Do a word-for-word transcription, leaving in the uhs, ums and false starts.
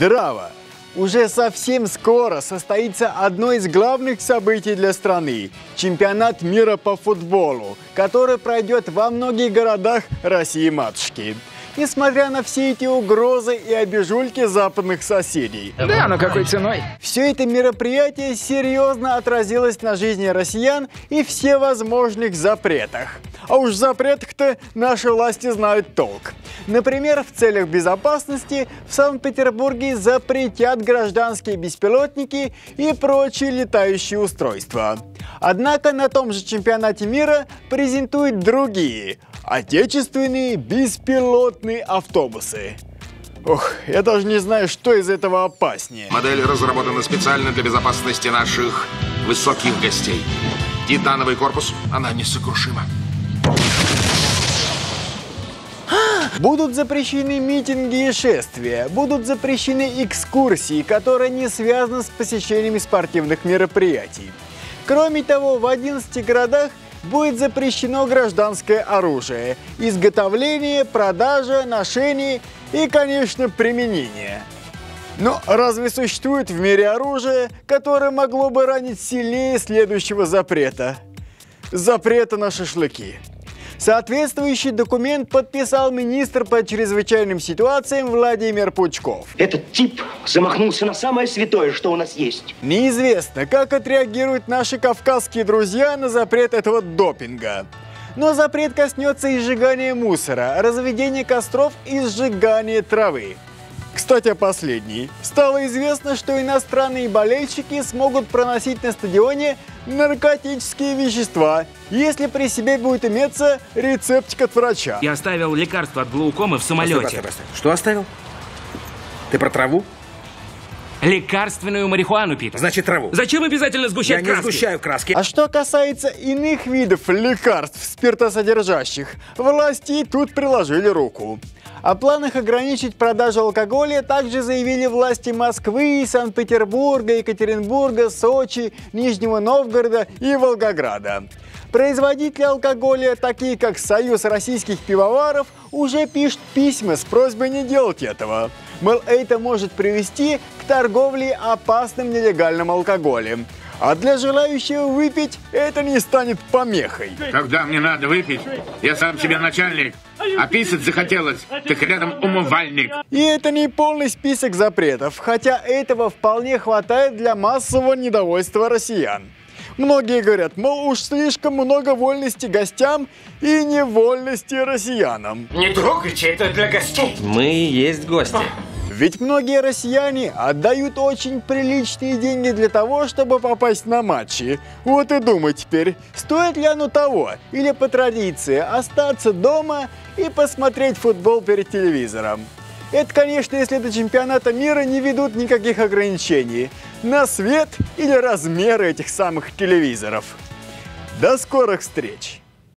здраво! Уже совсем скоро состоится одно из главных событий для страны – чемпионат мира по футболу, который пройдет во многих городах России-матушки. Несмотря на все эти угрозы и обижульки западных соседей. Да, но какой ценой? Все это мероприятие серьезно отразилось на жизни россиян и всевозможных запретах. А уж в запретах-то наши власти знают толк. Например, в целях безопасности в Санкт-Петербурге запретят гражданские беспилотники и прочие летающие устройства. Однако на том же чемпионате мира презентуют другие – отечественные беспилотники. Автобусы. Ох, я даже не знаю, что из этого опаснее. Модель разработана специально для безопасности наших высоких гостей. Титановый корпус, она несокрушима. Будут запрещены митинги и шествия, будут запрещены экскурсии, которые не связаны с посещениями спортивных мероприятий. Кроме того, в одиннадцати городах будет запрещено гражданское оружие, изготовление, продажа, ношение и, конечно, применение. Но разве существует в мире оружие, которое могло бы ранить сильнее следующего запрета? Запрета на шашлыки. Соответствующий документ подписал министр по чрезвычайным ситуациям Владимир Пучков. Этот тип замахнулся на самое святое, что у нас есть. Неизвестно, как отреагируют наши кавказские друзья на запрет этого допинга. Но запрет коснется и сжигания мусора, разведения костров и сжигания травы. Кстати, о последней. Стало известно, что иностранные болельщики смогут проносить на стадионе наркотические вещества, если при себе будет иметься рецептик от врача. Я оставил лекарство от глаукомы в самолете. Постой, постой, постой. Что оставил? Ты про траву? Лекарственную марихуану, Питер. Значит, траву. Зачем обязательно сгущать краски? Я не сгущаю краски. А что касается иных видов лекарств, спиртосодержащих, власти тут приложили руку. О планах ограничить продажу алкоголя также заявили власти Москвы, Санкт-Петербурга, Екатеринбурга, Сочи, Нижнего Новгорода и Волгограда. Производители алкоголя, такие как Союз российских пивоваров, уже пишут письма с просьбой не делать этого. Мол, это может привести к торговле опасным нелегальным алкоголем. А для желающего выпить это не станет помехой. Когда мне надо выпить, я сам себе начальник. А писать захотелось, так рядом умывальник. И это не полный список запретов, хотя этого вполне хватает для массового недовольства россиян. Многие говорят, мол, уж слишком много вольности гостям и невольности россиянам. Не трогайте, это для гостей. Мы и есть гости. Ведь многие россияне отдают очень приличные деньги для того, чтобы попасть на матчи. Вот и думай теперь, стоит ли оно того, или по традиции остаться дома и посмотреть футбол перед телевизором. Это, конечно, если до чемпионата мира не ведут никаких ограничений на свет или размеры этих самых телевизоров. До скорых встреч!